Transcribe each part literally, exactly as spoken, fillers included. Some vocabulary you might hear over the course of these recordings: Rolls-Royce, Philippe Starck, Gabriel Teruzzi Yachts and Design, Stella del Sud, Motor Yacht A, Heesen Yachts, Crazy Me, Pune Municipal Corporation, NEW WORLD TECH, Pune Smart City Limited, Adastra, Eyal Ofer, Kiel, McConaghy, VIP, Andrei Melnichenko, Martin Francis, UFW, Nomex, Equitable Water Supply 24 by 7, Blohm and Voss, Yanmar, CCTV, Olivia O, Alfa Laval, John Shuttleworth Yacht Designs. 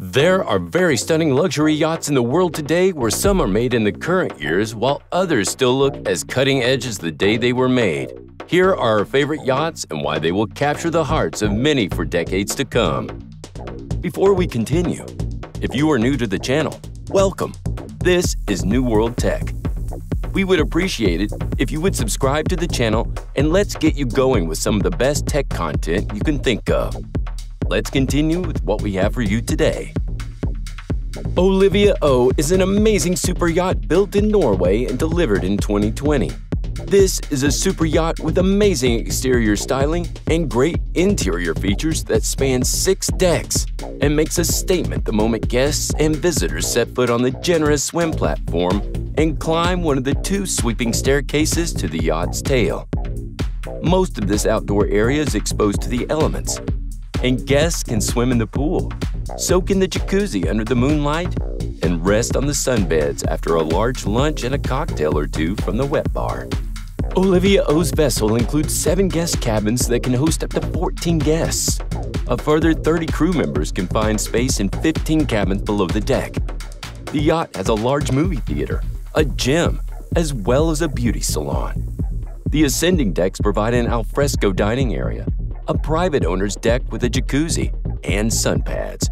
There are very stunning luxury yachts in the world today where some are made in the current years while others still look as cutting edge as the day they were made. Here are our favorite yachts and why they will capture the hearts of many for decades to come. Before we continue, if you are new to the channel, welcome. This is New World Tech. We would appreciate it if you would subscribe to the channel and let's get you going with some of the best tech content you can think of. Let's continue with what we have for you today. Olivia O is an amazing super yacht built in Norway and delivered in twenty twenty. This is a super yacht with amazing exterior styling and great interior features that span six decks and makes a statement the moment guests and visitors set foot on the generous swim platform and climb one of the two sweeping staircases to the yacht's tail. Most of this outdoor area is exposed to the elements, and guests can swim in the pool, soak in the jacuzzi under the moonlight, and rest on the sunbeds after a large lunch and a cocktail or two from the wet bar. Olivia O's vessel includes seven guest cabins that can host up to fourteen guests. A further thirty crew members can find space in fifteen cabins below the deck. The yacht has a large movie theater, a gym, as well as a beauty salon. The ascending decks provide an alfresco dining area, a private owner's deck with a jacuzzi and sun pads,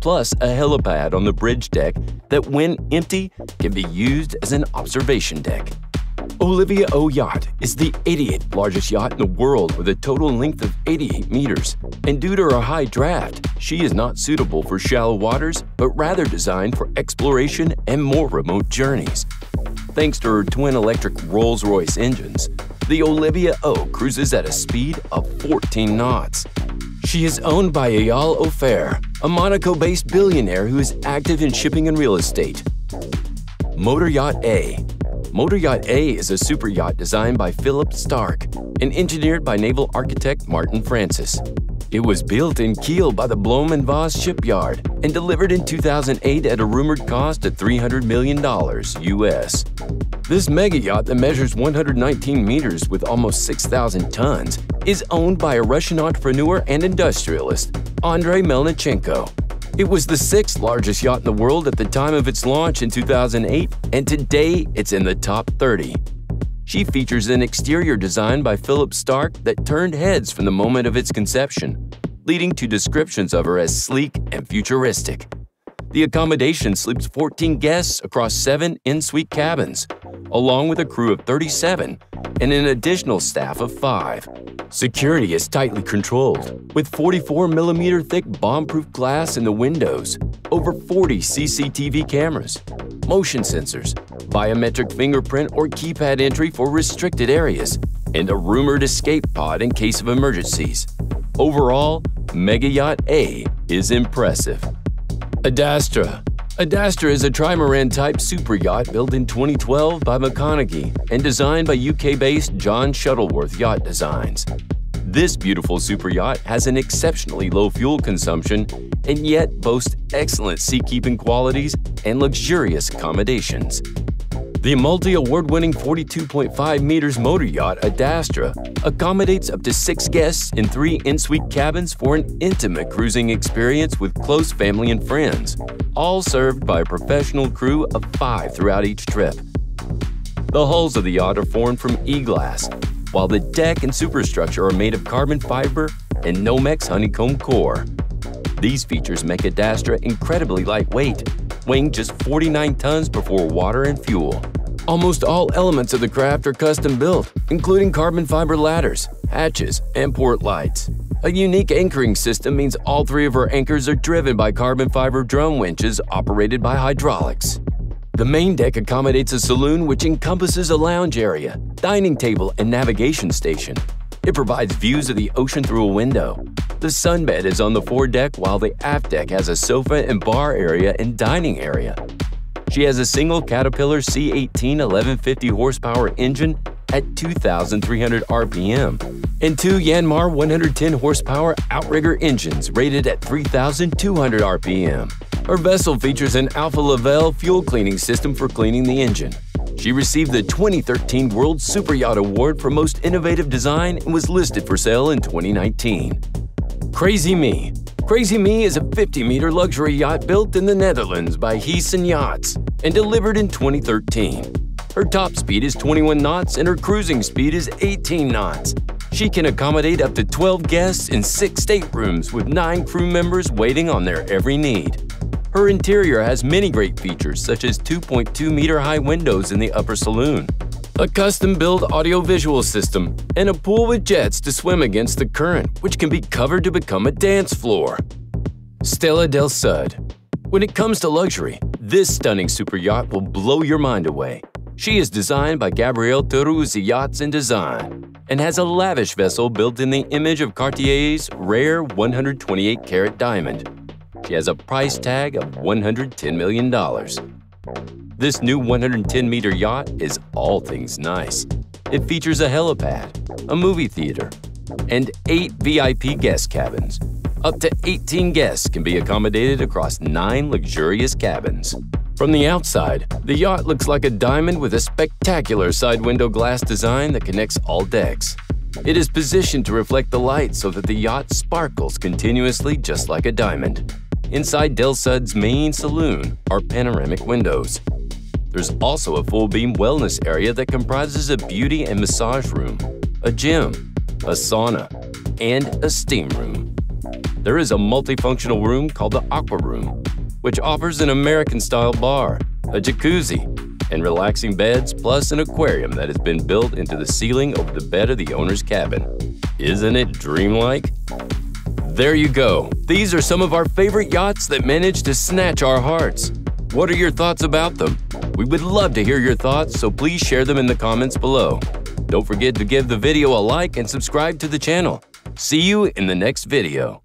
plus a helipad on the bridge deck that, when empty, can be used as an observation deck. Olivia O Yacht is the eighty-eighth largest yacht in the world with a total length of eighty-eight meters, and due to her high draft, she is not suitable for shallow waters, but rather designed for exploration and more remote journeys. Thanks to her twin electric Rolls-Royce engines, the Olivia O cruises at a speed of fourteen knots. She is owned by Eyal Ofer, a Monaco-based billionaire who is active in shipping and real estate. Motor Yacht A. Motor Yacht A is a super yacht designed by Philippe Starck and engineered by naval architect Martin Francis. It was built in Kiel by the Blohm and Voss shipyard and delivered in two thousand eight at a rumored cost of three hundred million dollars U S. This mega yacht that measures one hundred nineteen meters with almost six thousand tons is owned by a Russian entrepreneur and industrialist, Andrei Melnichenko. It was the sixth largest yacht in the world at the time of its launch in two thousand eight, and today it's in the top thirty. She features an exterior design by Philippe Starck that turned heads from the moment of its conception, leading to descriptions of her as sleek and futuristic. The accommodation sleeps fourteen guests across seven in-suite cabins, along with a crew of thirty-seven and an additional staff of five. Security is tightly controlled, with forty-four millimeter thick bomb-proof glass in the windows, over forty C C T V cameras, motion sensors, biometric fingerprint or keypad entry for restricted areas, and a rumored escape pod in case of emergencies. Overall, Mega Yacht A is impressive. Adastra. Adastra is a trimaran-type super yacht built in twenty twelve by McConaghy and designed by U K-based John Shuttleworth Yacht Designs. This beautiful super yacht has an exceptionally low fuel consumption and yet boasts excellent seakeeping qualities and luxurious accommodations. The multi-award-winning forty-two point five meters motor yacht Adastra accommodates up to six guests in three in-suite cabins for an intimate cruising experience with close family and friends, all served by a professional crew of five throughout each trip. The hulls of the yacht are formed from e-glass, while the deck and superstructure are made of carbon fiber and Nomex honeycomb core. These features make Adastra incredibly lightweight, weighing just forty-nine tons before water and fuel. Almost all elements of the craft are custom-built, including carbon fiber ladders, hatches, and port lights. A unique anchoring system means all three of her anchors are driven by carbon fiber drum winches operated by hydraulics. The main deck accommodates a saloon which encompasses a lounge area, dining table, and navigation station. It provides views of the ocean through a window. The sunbed is on the foredeck while the aft deck has a sofa and bar area and dining area. She has a single Caterpillar C eighteen eleven fifty horsepower engine at two thousand three hundred R P M and two Yanmar one hundred ten horsepower outrigger engines rated at three thousand two hundred R P M. Her vessel features an Alfa Laval fuel cleaning system for cleaning the engine. She received the twenty thirteen World Super Yacht Award for Most Innovative Design and was listed for sale in twenty nineteen. Crazy Me. Crazy Me is a fifty meter luxury yacht built in the Netherlands by Heesen Yachts and delivered in twenty thirteen. Her top speed is twenty-one knots and her cruising speed is eighteen knots. She can accommodate up to twelve guests in six staterooms with nine crew members waiting on their every need. Her interior has many great features such as two point two meter high windows in the upper saloon, a custom-built audiovisual system, and a pool with jets to swim against the current, which can be covered to become a dance floor. Stella del Sud. When it comes to luxury, this stunning super yacht will blow your mind away. She is designed by Gabriel Teruzzi Yachts and Design and has a lavish vessel built in the image of Cartier's rare one hundred twenty-eight carat diamond. She has a price tag of one hundred ten million dollars. This new one hundred ten meter yacht is all things nice. It features a helipad, a movie theater, and eight V I P guest cabins. Up to eighteen guests can be accommodated across nine luxurious cabins. From the outside, the yacht looks like a diamond with a spectacular side window glass design that connects all decks. It is positioned to reflect the light so that the yacht sparkles continuously just like a diamond. Inside Del Sud's main saloon are panoramic windows. There's also a full-beam wellness area that comprises a beauty and massage room, a gym, a sauna, and a steam room. There is a multifunctional room called the Aqua Room, which offers an American-style bar, a jacuzzi, and relaxing beds, plus an aquarium that has been built into the ceiling over the bed of the owner's cabin. Isn't it dreamlike? There you go. These are some of our favorite yachts that managed to snatch our hearts. What are your thoughts about them? We would love to hear your thoughts, so please share them in the comments below. Don't forget to give the video a like and subscribe to the channel. See you in the next video.